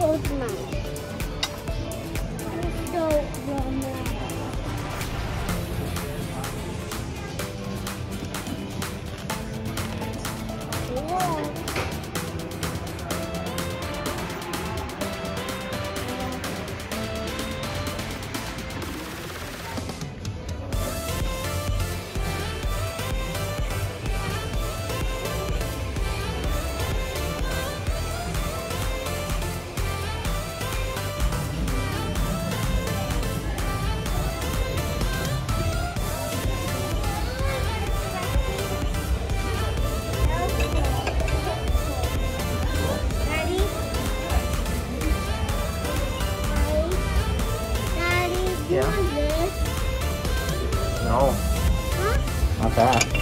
so nice. It's so nice. Yeah. No. Huh? Not that.